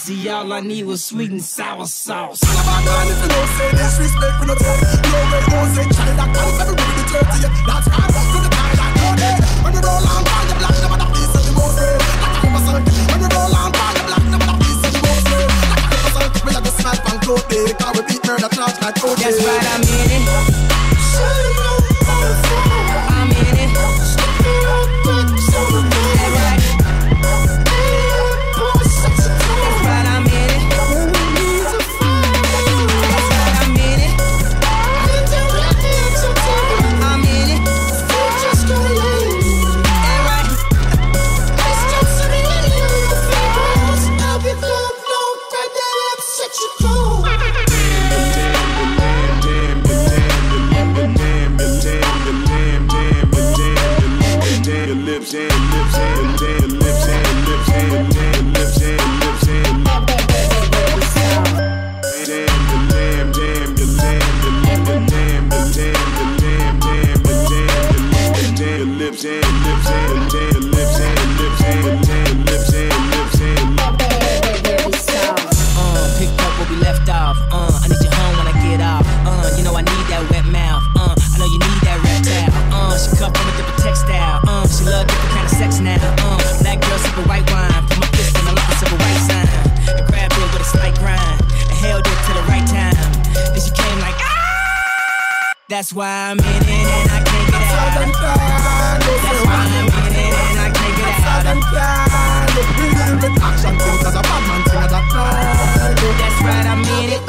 pussy, all I need was sweet and sour sauce. All of my guys is an ocean, that's respect when I talk. No red ocean, China, that guy is every way to turn to you. That's why I walk through the guy like your head. When we roll on by, you're black, never that piece of the most red. Like a hopper son. When we roll on by, you're black, never that piece of the most red. Like a hopper son. We like to snipe and throw day. Because we beat murder, charge like throw day. That's right, I'm in it. I'm in it. That's right. That's why I'm in it and I can't get out. That's why I'm in it and I can't get out. That's right, I'm in it.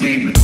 statement.